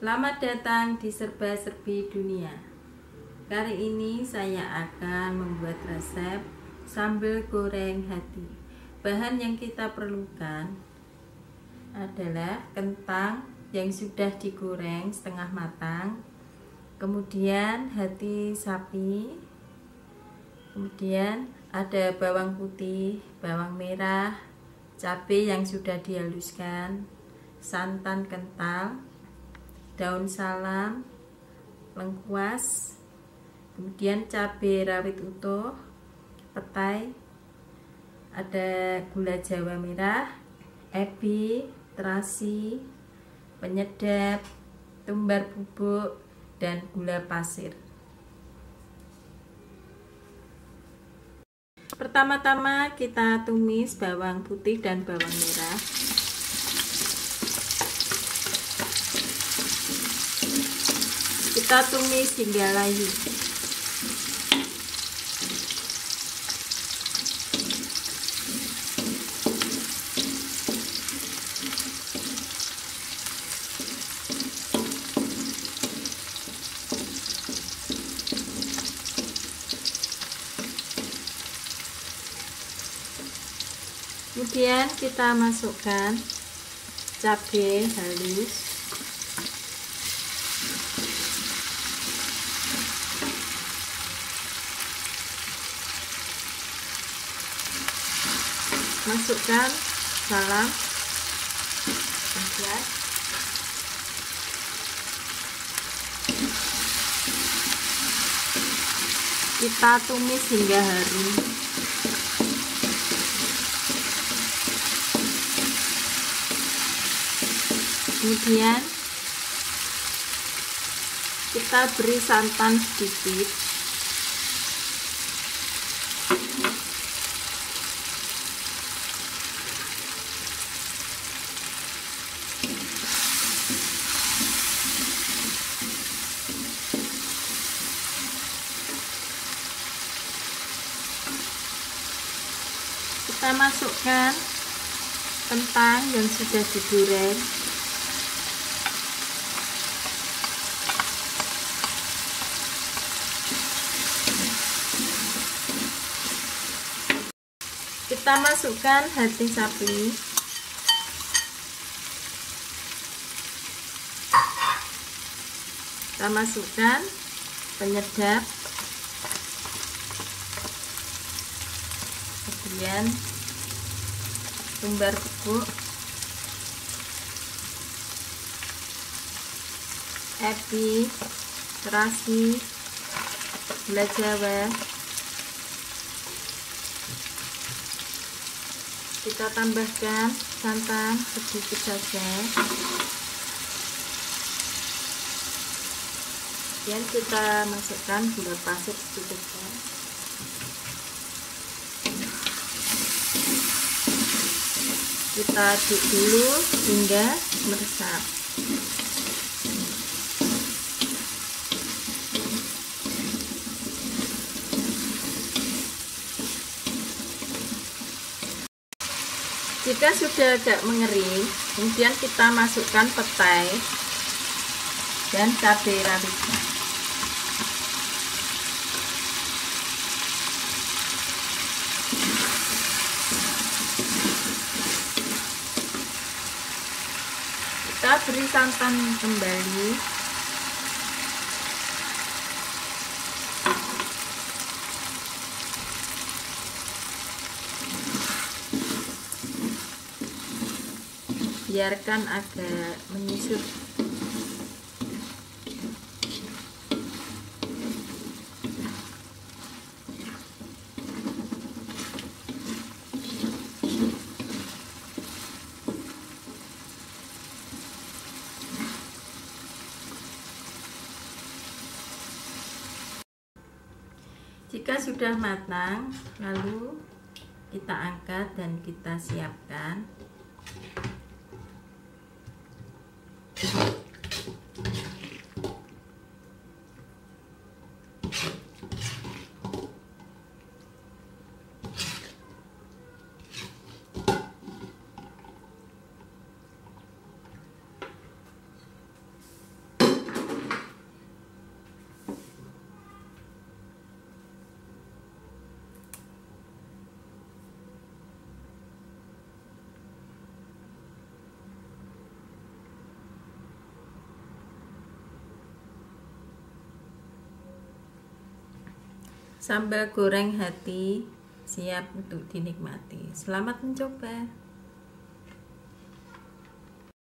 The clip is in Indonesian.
Selamat datang di Serba-Serbi Dunia. Kali ini saya akan membuat resep sambal goreng hati. Bahan yang kita perlukan adalah kentang yang sudah digoreng setengah matang, kemudian hati sapi, kemudian ada bawang putih, bawang merah, cabai yang sudah dihaluskan, santan kental, daun salam, lengkuas, kemudian cabai rawit utuh, petai, ada gula jawa merah, ebi, terasi, penyedap, tumbar bubuk, dan gula pasir. Pertama-tama kita tumis bawang putih dan bawang merah. Kita tumis hingga layu. Kemudian kita masukkan cabai halus, masukkan salam, kemudian kita tumis hingga harum. Kemudian kita beri santan sedikit. Kita masukkan kentang yang sudah digoreng, kita masukkan hati sapi, kita masukkan penyedap, kemudian tumbar bubuk, ebi, terasi, gula jawa. Kita tambahkan santan sedikit saja. Kemudian kita masukkan gula pasir sedikit saja. Kita aduk dulu hingga meresap. Jika sudah agak mengering, kemudian kita masukkan petai dan cabai rawit. Kita beri santan kembali, biarkan agak menyusut. Jika sudah matang, lalu kita angkat dan kita siapkan. Sambal goreng hati siap untuk dinikmati. Selamat mencoba.